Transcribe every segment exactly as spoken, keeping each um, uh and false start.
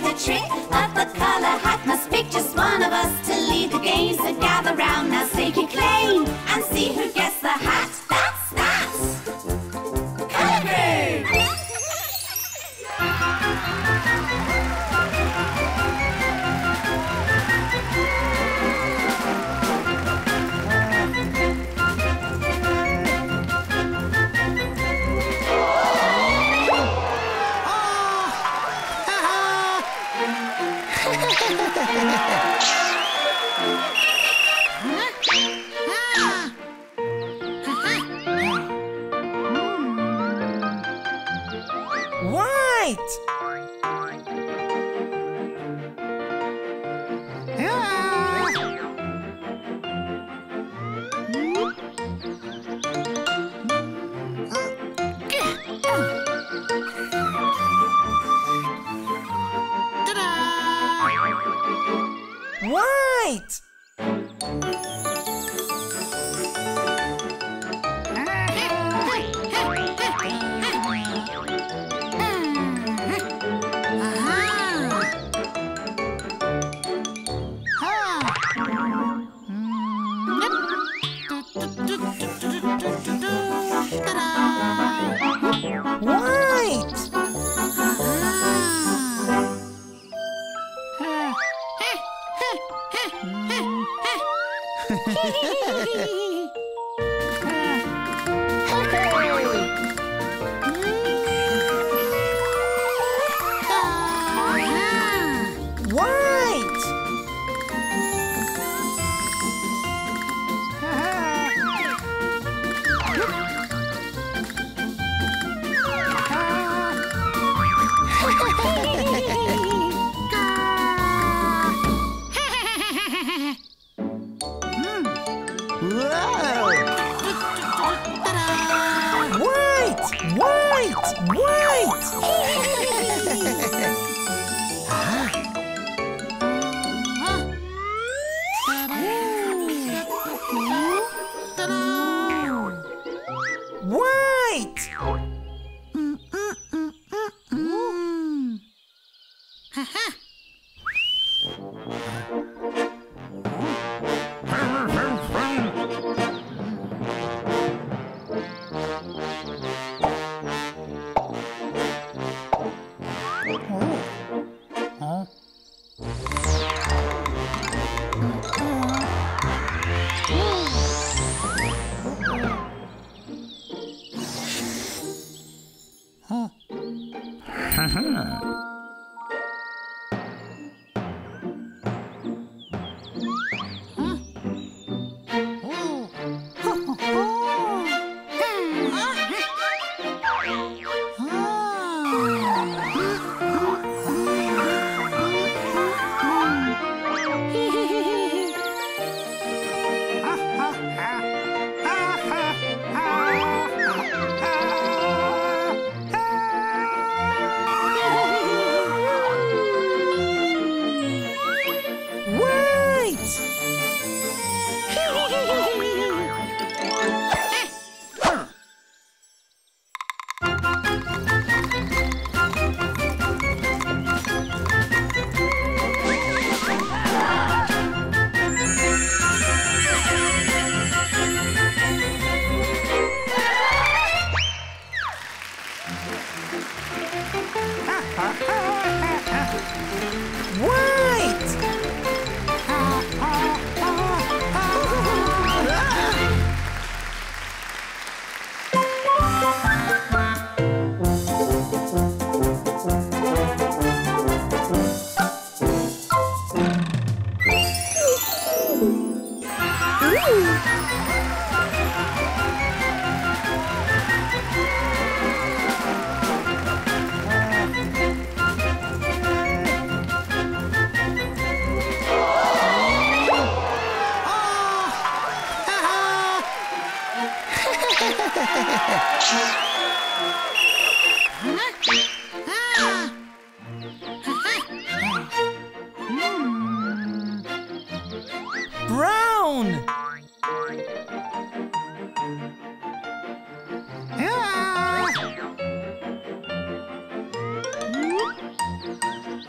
do the trick of the colour hat. Must pick just one of us to lead the game. So gather round, now stake your claim and see who gets the hat. That's that! Colour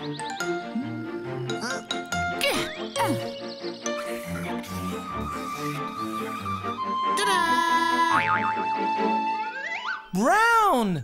Thank you. brown!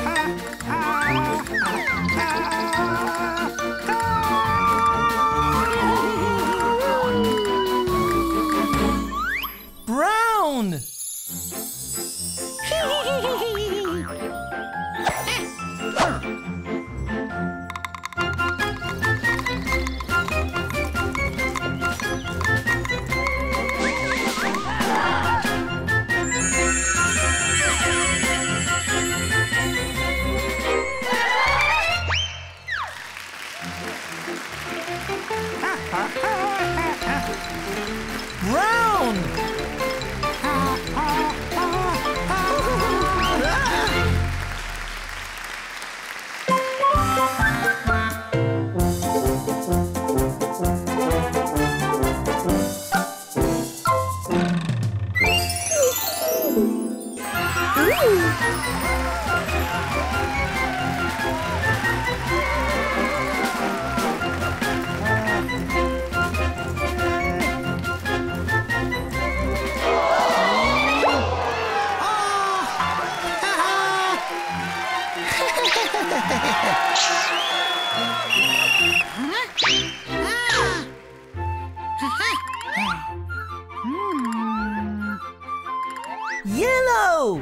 Yellow!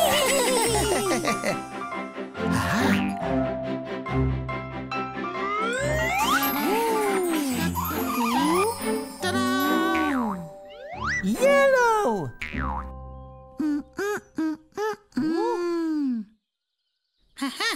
Haha!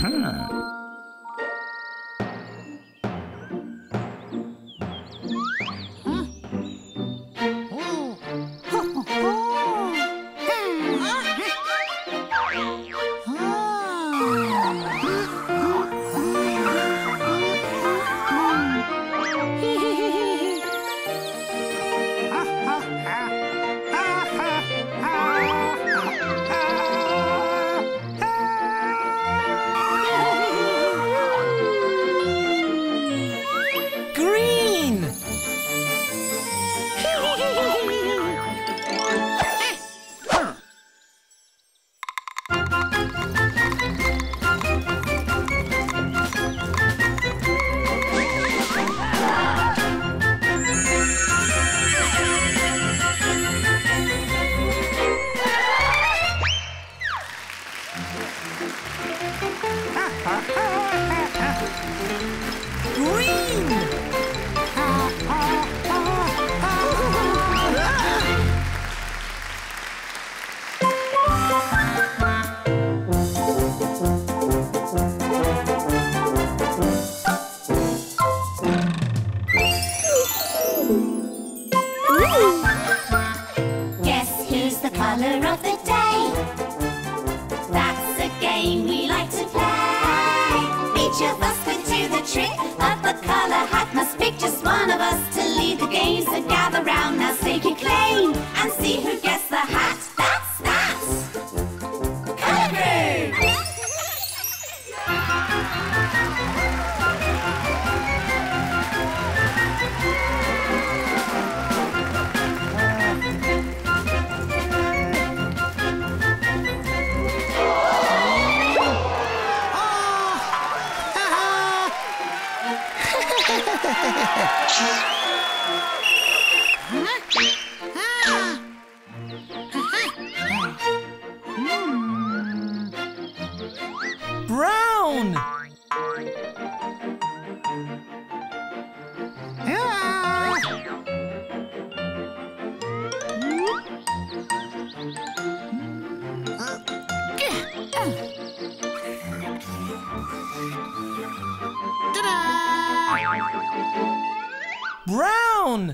Huh. Brown!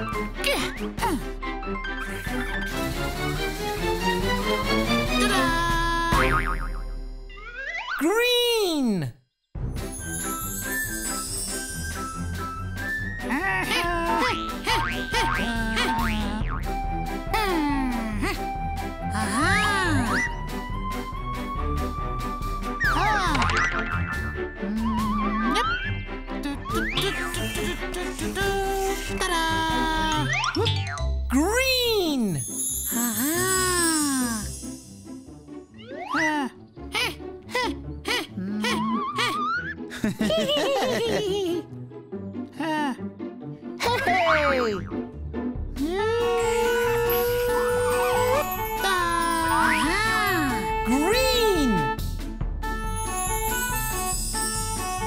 Green! Green! Whoa! Green! Green! Green! Green!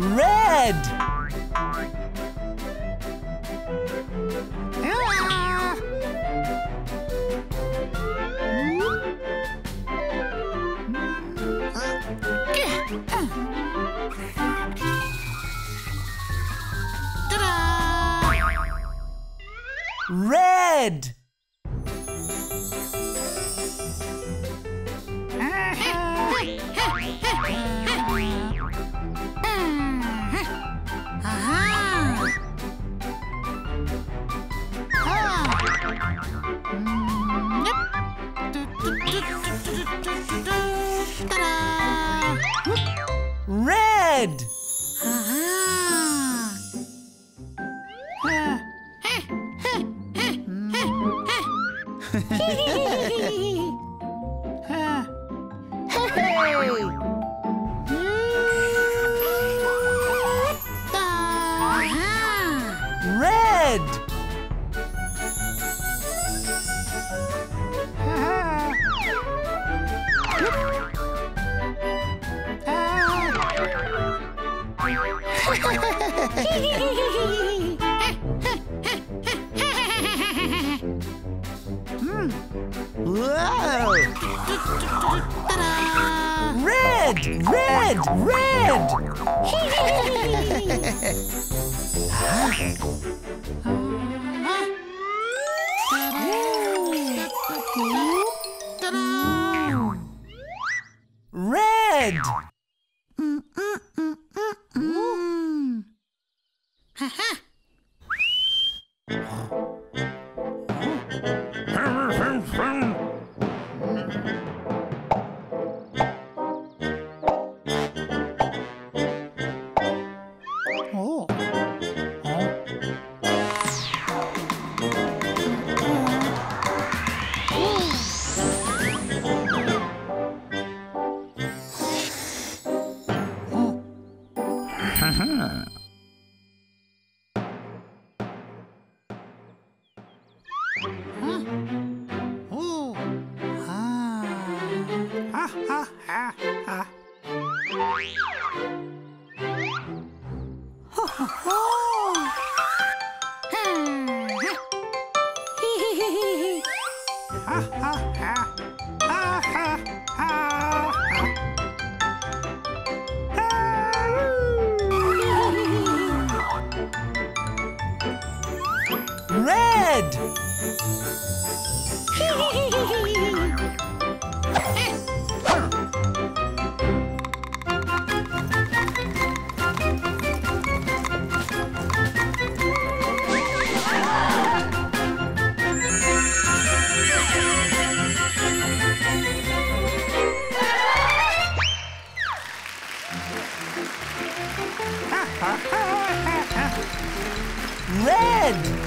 Red! Red! Red! hmm. Whoa! Red! Red! Red! Red! Red!